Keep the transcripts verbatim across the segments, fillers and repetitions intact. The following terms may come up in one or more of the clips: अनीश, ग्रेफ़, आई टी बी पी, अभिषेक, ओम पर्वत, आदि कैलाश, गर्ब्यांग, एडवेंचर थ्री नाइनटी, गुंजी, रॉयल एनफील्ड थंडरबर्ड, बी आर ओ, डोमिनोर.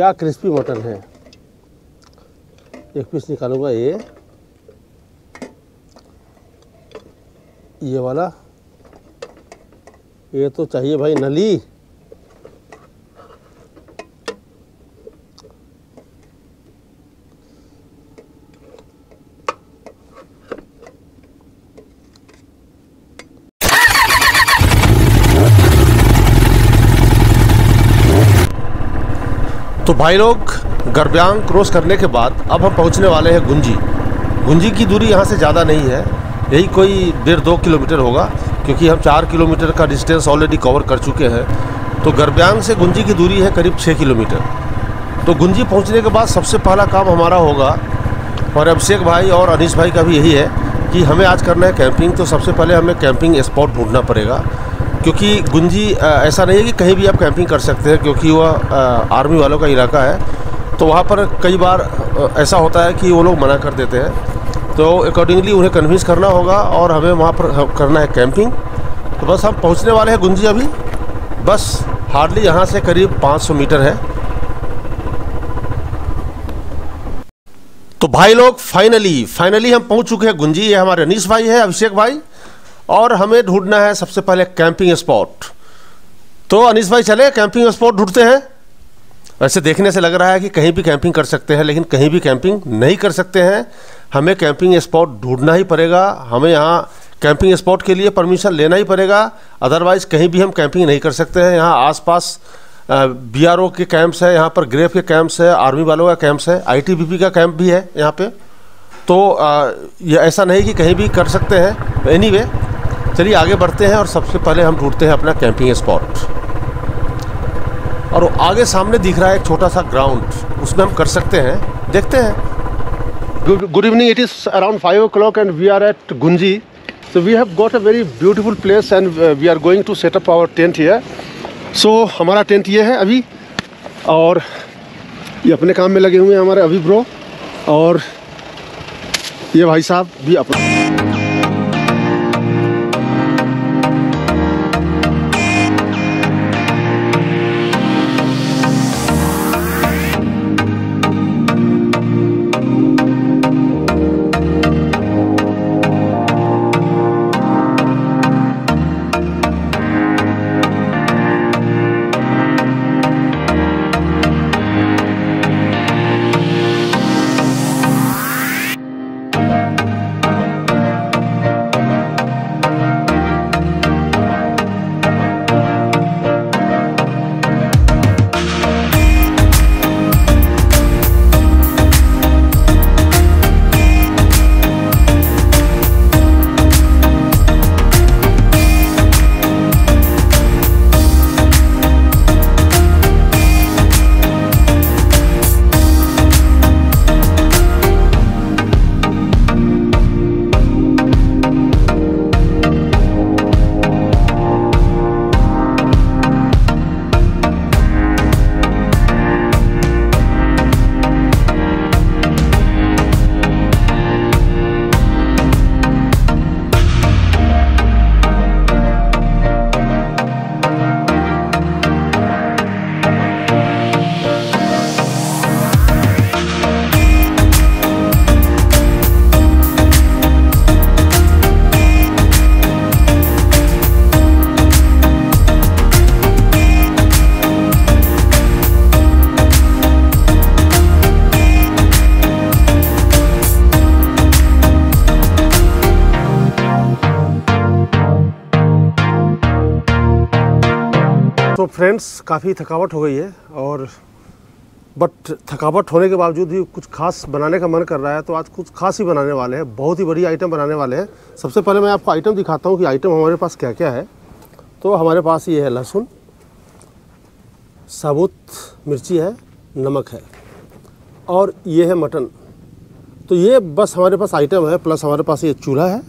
क्या crispy mutton है। एक पीस निकालूंगा, ये ये वाला, ये तो चाहिए भाई नली। तो भाई लोग, गर्ब्यांग क्रॉस करने के बाद अब हम पहुंचने वाले हैं गुंजी। गुंजी की दूरी यहाँ से ज़्यादा नहीं है, यही कोई डेढ़ दो किलोमीटर होगा, क्योंकि हम चार किलोमीटर का डिस्टेंस ऑलरेडी कवर कर चुके हैं। तो गर्ब्यांग से गुंजी की दूरी है करीब छः किलोमीटर। तो गुंजी पहुंचने के बाद सबसे पहला काम हमारा होगा, और अभिषेक भाई और अनीश भाई का भी यही है, कि हमें आज करना है कैंपिंग। तो सबसे पहले हमें कैंपिंग स्पॉट ढूंढना पड़ेगा, क्योंकि गुंजी ऐसा नहीं है कि कहीं भी आप कैंपिंग कर सकते हैं, क्योंकि वह आर्मी वालों का इलाका है। तो वहाँ पर कई बार ऐसा होता है कि वो लोग मना कर देते हैं, तो अकॉर्डिंगली उन्हें कन्विंस करना होगा और हमें वहाँ पर करना है कैंपिंग। तो बस हम पहुँचने वाले हैं गुंजी। अभी बस हार्डली यहाँ से करीब पाँच सौ मीटर है। तो भाई लोग, फाइनली फाइनली हम पहुँच चुके हैं गुंजी। ये हमारे अनीश भाई है, अभिषेक भाई, और हमें ढूंढना है सबसे पहले कैंपिंग स्पॉट। तो अनीश भाई चले कैंपिंग स्पॉट ढूंढते हैं। वैसे देखने से लग रहा है कि कहीं भी कैंपिंग कर सकते हैं, लेकिन कहीं भी कैंपिंग नहीं कर सकते हैं। हमें कैंपिंग स्पॉट ढूंढना ही पड़ेगा। हमें यहाँ कैंपिंग स्पॉट के लिए परमिशन लेना ही पड़ेगा, अदरवाइज़ कहीं भी हम कैंपिंग नहीं कर सकते हैं। यहाँ आसपास बी आर ओ के कैंप्स हैं, यहाँ पर ग्रेफ़ के कैंप्स हैं, आर्मी वालों का कैंप्स है, आई टी बी पी का कैंप भी है यहाँ पर। तो आ, ये ऐसा नहीं कि कहीं भी कर सकते हैं। एनी वे, चलिए आगे बढ़ते हैं और सबसे पहले हम ढूंढते हैं अपना कैंपिंग स्पॉट। और आगे सामने दिख रहा है एक छोटा सा ग्राउंड, उसमें हम कर सकते हैं, देखते हैं। Good evening, it is around five o'clock and we are at गुंजी। So we have got a very beautiful place and we are going to set up our tent here. सो हमारा tent ये है अभी, और ये अपने काम में लगे हुए हैं हमारे अभी ब्रो, और ये भाई साहब भी अपना। तो फ्रेंड्स, काफ़ी थकावट हो गई है, और बट थकावट होने के बावजूद भी कुछ खास बनाने का मन कर रहा है। तो आज कुछ खास ही बनाने वाले हैं, बहुत ही बड़ी आइटम बनाने वाले हैं। सबसे पहले मैं आपको आइटम दिखाता हूँ कि आइटम हमारे पास क्या क्या है। तो हमारे पास ये है लहसुन, साबुत मिर्ची है, नमक है, और ये है मटन। तो ये बस हमारे पास आइटम है, प्लस हमारे पास ये चूल्हा है,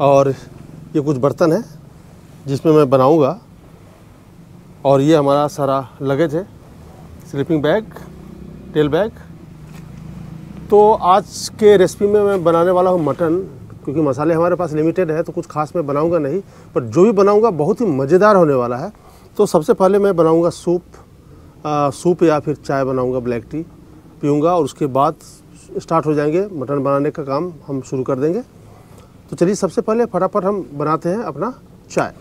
और ये कुछ बर्तन है जिसमें मैं बनाऊँगा, और ये हमारा सारा लगेज है, स्लीपिंग बैग, टेल बैग। तो आज के रेसिपी में मैं बनाने वाला हूँ मटन, क्योंकि मसाले हमारे पास लिमिटेड है, तो कुछ खास मैं बनाऊँगा नहीं, पर जो भी बनाऊँगा बहुत ही मज़ेदार होने वाला है। तो सबसे पहले मैं बनाऊँगा सूप, सूप या फिर चाय बनाऊंगा, ब्लैक टी पीऊँगा और उसके बाद स्टार्ट हो जाएंगे, मटन बनाने का काम हम शुरू कर देंगे। तो चलिए सबसे पहले फटाफट हम बनाते हैं अपना चाय।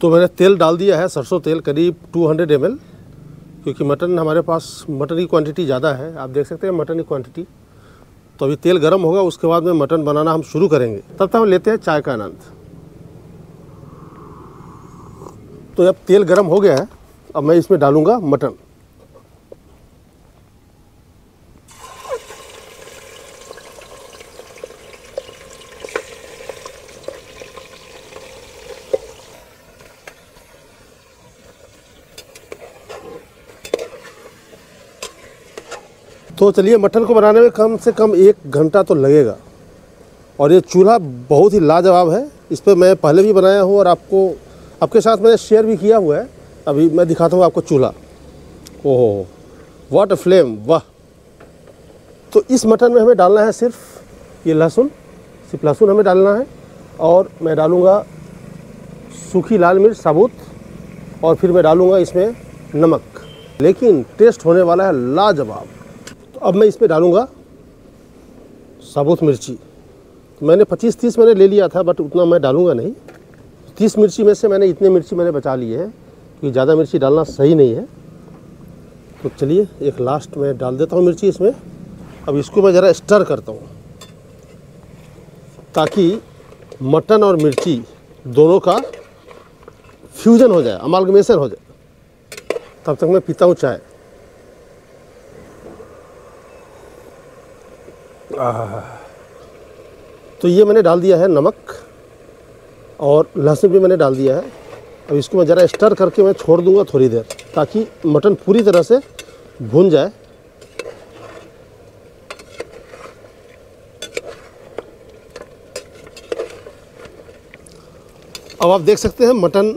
तो मैंने तेल डाल दिया है, सरसों तेल करीब दो सौ एम एल, क्योंकि मटन हमारे पास मटन की क्वांटिटी ज़्यादा है। आप देख सकते हैं मटन की क्वांटिटी। तो अभी तेल गर्म होगा, उसके बाद में मटन बनाना हम शुरू करेंगे, तब तक हम लेते हैं चाय का आनंद। तो अब तेल गर्म हो गया है, अब मैं इसमें डालूँगा मटन। तो चलिए, मटन को बनाने में कम से कम एक घंटा तो लगेगा और ये चूल्हा बहुत ही लाजवाब है। इस पर मैं पहले भी बनाया हूँ और आपको आपके साथ मैंने शेयर भी किया हुआ है। अभी मैं दिखाता हूँ आपको चूल्हा। ओहो, व्हाट अ फ्लेम, वाह। तो इस मटन में हमें डालना है सिर्फ ये लहसुन, सिर्फ लहसुन हमें डालना है, और मैं डालूँगा सूखी लाल मिर्च साबुत, और फिर मैं डालूँगा इसमें नमक। लेकिन टेस्ट होने वाला है लाजवाब। अब मैं इसमें डालूँगा साबुत मिर्ची। मैंने पच्चीस तीस मैंने ले लिया था, बट उतना मैं डालूँगा नहीं। तीस मिर्ची में से मैंने इतने मिर्ची मैंने बचा लिए हैं, क्योंकि ज़्यादा मिर्ची डालना सही नहीं है। तो चलिए एक लास्ट में डाल देता हूँ मिर्ची इसमें। अब इसको मैं ज़रा स्टर करता हूँ, ताकि मटन और मिर्ची दोनों का फ्यूज़न हो जाए, अमालगमेशन हो जाए। तब तक मैं पीता हूँ चाय। तो ये मैंने डाल दिया है नमक, और लहसुन भी मैंने डाल दिया है। अब इसको मैं ज़रा स्टर करके मैं छोड़ दूंगा थोड़ी देर, ताकि मटन पूरी तरह से भून जाए। अब आप देख सकते हैं मटन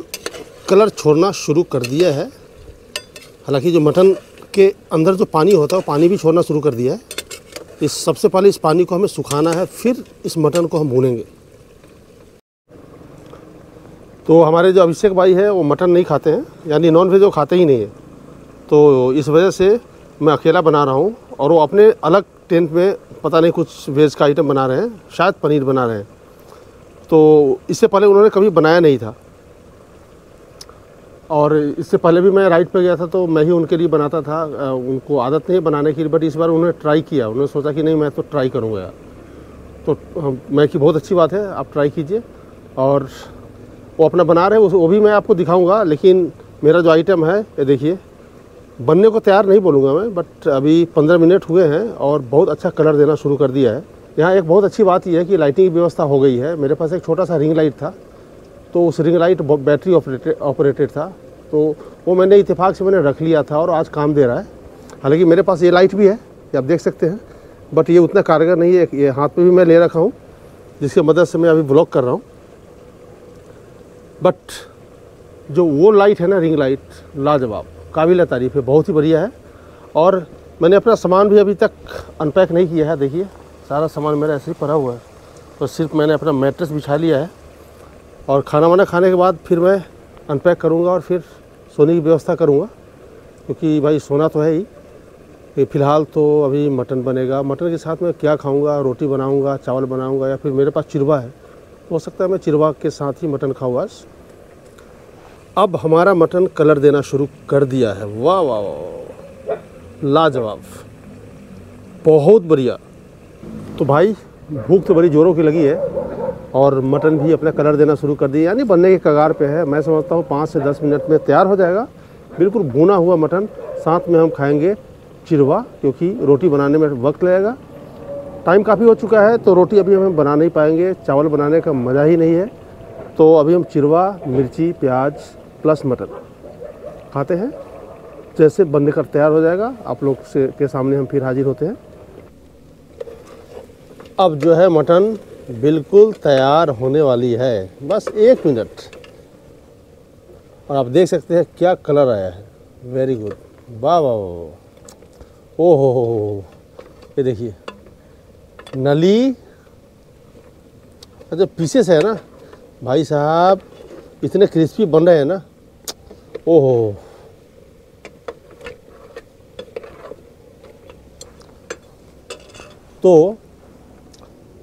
कलर छोड़ना शुरू कर दिया है। हालांकि जो मटन के अंदर जो पानी होता है, वो पानी भी छोड़ना शुरू कर दिया है। इस सबसे पहले इस पानी को हमें सुखाना है, फिर इस मटन को हम भूनेंगे। तो हमारे जो अभिषेक भाई है वो मटन नहीं खाते हैं, यानी नॉन वेज वो खाते ही नहीं है। तो इस वजह से मैं अकेला बना रहा हूँ, और वो अपने अलग टेंट में पता नहीं कुछ वेज का आइटम बना रहे हैं, शायद पनीर बना रहे हैं। तो इससे पहले उन्होंने कभी बनाया नहीं था, और इससे पहले भी मैं राइड पे गया था तो मैं ही उनके लिए बनाता था। उनको आदत नहीं बनाने की, बट इस बार उन्होंने ट्राई किया। उन्होंने सोचा कि नहीं, मैं तो ट्राई करूँगा यार। तो मैं कि बहुत अच्छी बात है, आप ट्राई कीजिए। और वो अपना बना रहे, वो भी मैं आपको दिखाऊंगा। लेकिन मेरा जो आइटम है, ये देखिए, बनने को तैयार नहीं बोलूँगा मैं, बट अभी पंद्रह मिनट हुए हैं और बहुत अच्छा कलर देना शुरू कर दिया है। यहाँ एक बहुत अच्छी बात यह है कि लाइटिंग की व्यवस्था हो गई है। मेरे पास एक छोटा सा रिंग लाइट था, तो उस ring light battery operated operated था, तो वो मैंने इत्तेफाक से मैंने रख लिया था और आज काम दे रहा है। हालांकि मेरे पास ये लाइट भी है, ये आप देख सकते हैं, बट ये उतना कारगर नहीं है। ये हाथ पे भी मैं ले रखा हूँ, जिसकी मदद से मैं अभी ब्लॉक कर रहा हूँ। बट जो वो लाइट है ना, रिंग लाइट, लाजवाब, काबिल तारीफ़ है, बहुत ही बढ़िया है। और मैंने अपना सामान भी अभी तक अनपैक नहीं किया है। देखिए, सारा सामान मेरा ऐसे ही पड़ा हुआ है। तो सिर्फ मैंने अपना मैट्रेस बिछा लिया है, और खाना वाना खाने के बाद फिर मैं अनपैक करूंगा और फिर सोने की व्यवस्था करूंगा, क्योंकि भाई सोना तो है ही। फ़िलहाल तो अभी मटन बनेगा। मटन के साथ मैं क्या खाऊंगा, रोटी बनाऊंगा, चावल बनाऊंगा, या फिर मेरे पास चिरवा है, हो सकता है मैं चिरवा के साथ ही मटन खाऊंगा आज। अब हमारा मटन कलर देना शुरू कर दिया है। वाह वाह वाह, लाजवाब, बहुत बढ़िया। तो भाई, भूख तो बड़ी ज़ोरों की लगी है, और मटन भी अपना कलर देना शुरू कर दिए, यानी बनने के कगार पे है। मैं समझता हूँ पाँच से दस मिनट में तैयार हो जाएगा बिल्कुल भुना हुआ मटन। साथ में हम खाएंगे चिरवा, क्योंकि रोटी बनाने में वक्त लगेगा। टाइम काफ़ी हो चुका है तो रोटी अभी हम बना नहीं पाएंगे, चावल बनाने का मज़ा ही नहीं है। तो अभी हम चिरवा, मिर्ची, प्याज प्लस मटन खाते हैं। जैसे बनने का तैयार हो जाएगा आप लोग से के सामने हम फिर हाजिर होते हैं। अब जो है मटन बिल्कुल तैयार होने वाली है, बस एक मिनट। और आप देख सकते हैं क्या कलर आया है, वेरी गुड, वाह वाह। ओ हो हो, ये देखिए नली जो पीसेस है ना भाई साहब, इतने क्रिस्पी बन रहे हैं ना। ओ हो, तो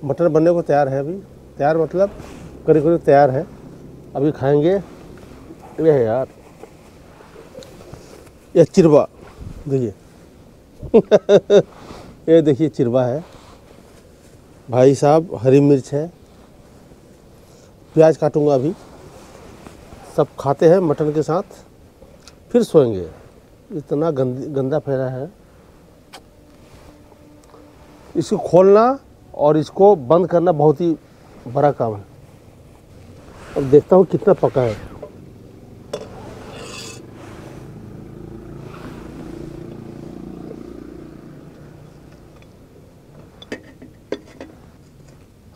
मटन बनने को तैयार है, अभी तैयार मतलब करीब करीब तैयार है। अभी खाएंगे ये है यार, ये चिरवा देखिए ये देखिए चिरवा है भाई साहब, हरी मिर्च है, प्याज काटूंगा अभी। सब खाते हैं मटन के साथ, फिर सोएंगे। इतना गंद, गंदा फैला है, इसको खोलना और इसको बंद करना बहुत ही बड़ा काम है। अब देखता हूँ कितना पका है।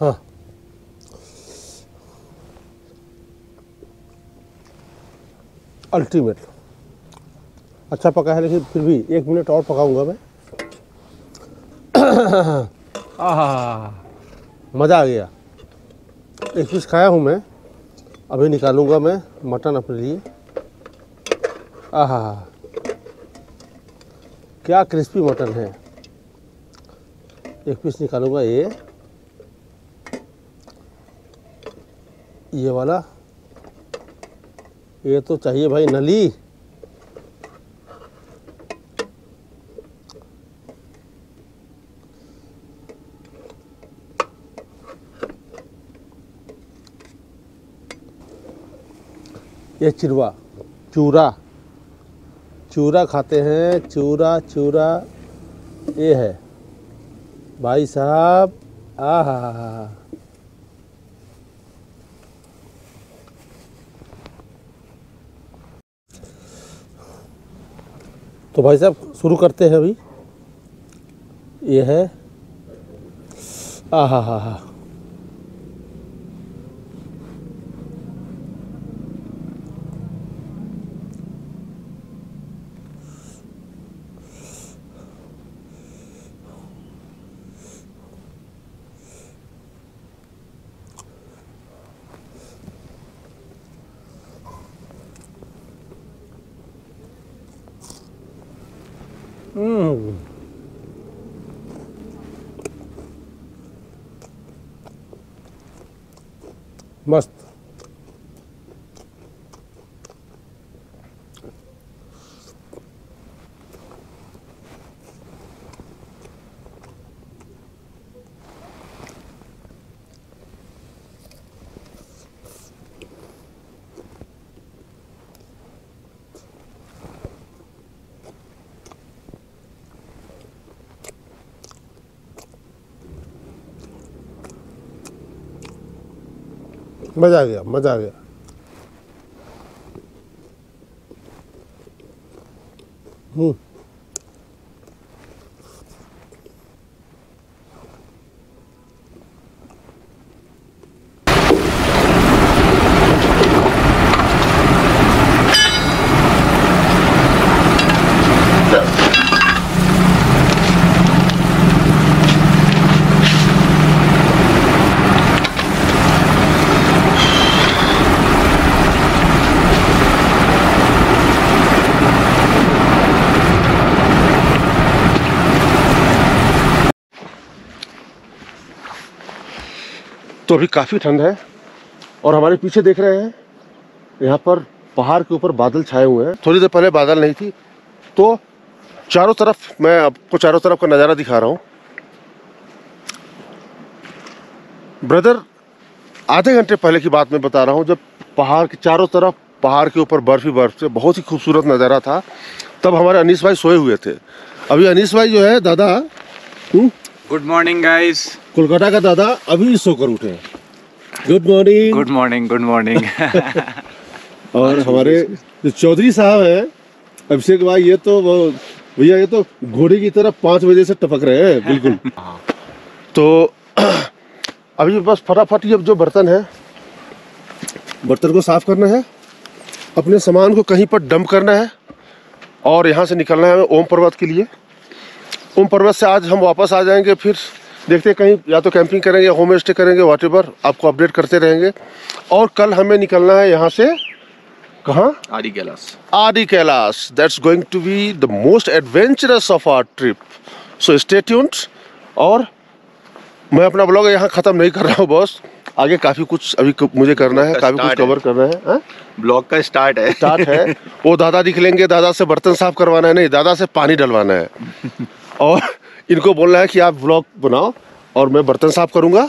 हाँ, अल्टीमेट अच्छा पका है, लेकिन फिर भी एक मिनट और पकाऊंगा मैं। आहा, मज़ा आ गया। एक पीस खाया हूँ मैं, अभी निकालूंगा मैं मटन अपने लिए। आहा, क्या क्रिस्पी मटन है। एक पीस निकालूंगा, ये ये वाला। ये तो चाहिए भाई नली। ये चिरवा, चूरा चूरा खाते हैं, चूरा चूरा ये है भाई साहब। आहा, तो भाई साहब शुरू करते हैं अभी। ये है, आहा हा हा, मस्त। मज़ा आ गया, मज़ा आ गया। हम्म, तो अभी काफ़ी ठंड है और हमारे पीछे देख रहे हैं यहाँ पर पहाड़ के ऊपर बादल छाए हुए हैं। थोड़ी देर पहले बादल नहीं थी। तो चारों तरफ मैं आपको चारों तरफ का नज़ारा दिखा रहा हूँ। ब्रदर आधे घंटे पहले की बात मैं बता रहा हूँ, जब पहाड़ के चारों तरफ पहाड़ के ऊपर बर्फ ही बर्फ से बहुत ही खूबसूरत नज़ारा था, तब हमारे अनीश भाई सोए हुए थे। अभी अनीश भाई जो है दादा, गुड मॉर्निंग गाइस, कोलकाता का दादा अभी सोकर उठे। Good morning good morning good morning. और हमारे जो चौधरी साहब है अभिषेक भाई, ये तो वो भैया ये तो घोड़े की तरह पाँच बजे से टपक रहे हैं बिल्कुल। तो अभी बस फटाफट ये जो बर्तन है, बर्तन को साफ करना है, अपने सामान को कहीं पर डंप करना है और यहाँ से निकलना है हमें ओम पर्वत के लिए। ओम पर्वत से आज हम वापस आ जाएंगे, फिर देखते हैं कहीं या तो कैंपिंग करेंगे या होम स्टे करेंगे, व्हाटएवर, आपको अपडेट करते रहेंगे। और कल हमें निकलना है यहाँ से कहाँ, आदि कैलाश। आदि कैलाश, that's going to be the most adventurous of our trip, so stay tuned. और मैं अपना ब्लॉग यहाँ ख़त्म नहीं कर रहा हूँ बॉस, आगे काफ़ी कुछ अभी मुझे करना है, काफ़ी कुछ कवर करना है। ब्लॉग का स्टार्ट है स्टार्ट है वो दादा निकलेंगे, दादा से बर्तन साफ करवाना है, नहीं दादा से पानी डलवाना है और इनको बोलना है कि आप ब्लॉग बनाओ और मैं बर्तन साफ करूँगा।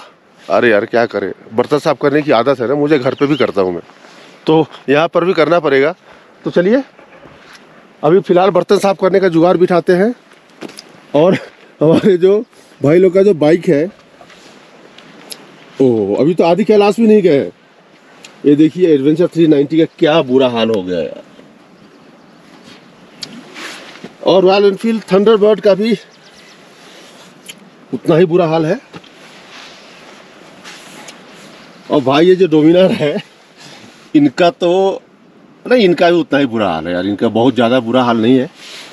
अरे यार क्या करें, बर्तन साफ करने की आदत है ना मुझे, घर पर भी करता हूँ मैं, तो यहाँ पर भी करना पड़ेगा। तो चलिए अभी फ़िलहाल बर्तन साफ करने का जुगाड़ बिठाते हैं। और हमारे जो भाई लोग का जो बाइक है, ओह अभी तो आदि कैलाश भी नहीं गए, ये देखिए एडवेंचर थ्री नाइनटी का क्या बुरा हाल हो गया यार। और रॉयल एनफील्ड थंडरबर्ड का भी उतना ही बुरा हाल है। और भाई ये जो डोमिनोर है इनका तो नहीं, इनका भी उतना ही बुरा हाल है यार, इनका बहुत ज़्यादा बुरा हाल नहीं है।